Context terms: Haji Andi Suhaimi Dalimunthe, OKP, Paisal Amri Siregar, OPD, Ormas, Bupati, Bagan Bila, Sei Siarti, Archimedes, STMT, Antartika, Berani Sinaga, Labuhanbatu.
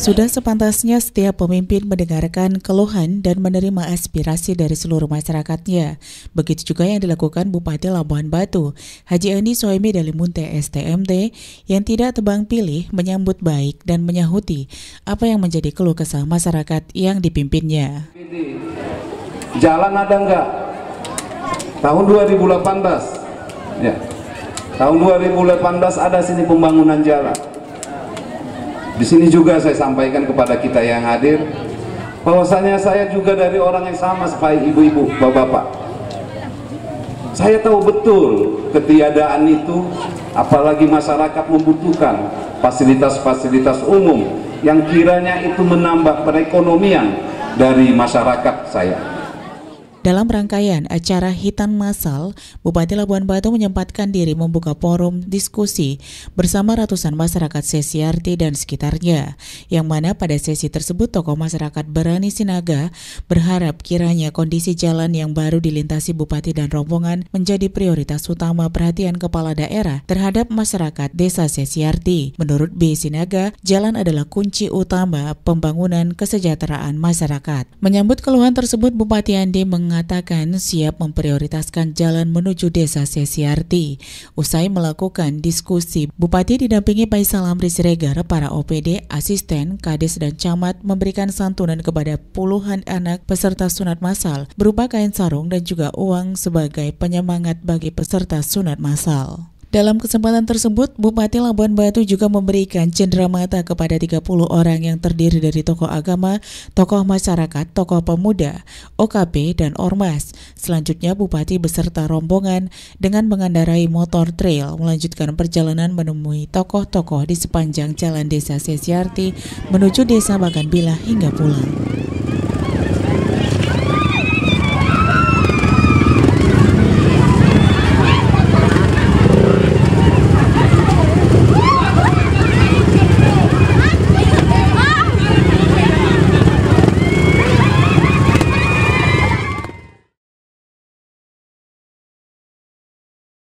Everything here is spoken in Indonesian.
Sudah sepantasnya setiap pemimpin mendengarkan keluhan dan menerima aspirasi dari seluruh masyarakatnya. Begitu juga yang dilakukan Bupati Labuhanbatu, Haji Andi Suhaimi Dalimunthe STMT, yang tidak tebang pilih menyambut baik dan menyahuti apa yang menjadi keluh kesah masyarakat yang dipimpinnya. Jalan ada enggak? Tahun 2018, ya. Tahun 2018 ada sini pembangunan jalan. Di sini juga saya sampaikan kepada kita yang hadir, bahwasanya saya juga dari orang yang sama seperti ibu-ibu, bapak-bapak. Saya tahu betul ketiadaan itu, apalagi masyarakat membutuhkan fasilitas-fasilitas umum yang kiranya itu menambah perekonomian dari masyarakat saya. Dalam rangkaian acara Hitan Masal, Bupati Labuhanbatu menyempatkan diri membuka forum diskusi bersama ratusan masyarakat Sei Siarti dan sekitarnya, yang mana pada sesi tersebut tokoh masyarakat Berani Sinaga berharap kiranya kondisi jalan yang baru dilintasi Bupati dan rombongan menjadi prioritas utama perhatian kepala daerah terhadap masyarakat desa Sei Siarti. Menurut B. Sinaga, jalan adalah kunci utama pembangunan kesejahteraan masyarakat. Menyambut keluhan tersebut, Bupati Andi mengatakan siap memprioritaskan jalan menuju desa Sei Siarti. Usai melakukan diskusi, Bupati didampingi Paisal Amri Siregar, para OPD, asisten, kades, dan camat memberikan santunan kepada puluhan anak peserta sunat masal berupa kain sarung dan juga uang sebagai penyemangat bagi peserta sunat masal. Dalam kesempatan tersebut, Bupati Labuhanbatu juga memberikan cenderamata kepada 30 orang yang terdiri dari tokoh agama, tokoh masyarakat, tokoh pemuda, OKP, dan Ormas. Selanjutnya, Bupati beserta rombongan dengan mengendarai motor trail melanjutkan perjalanan menemui tokoh-tokoh di sepanjang jalan desa Sei Siarti menuju desa Bagan Bila hingga pulang.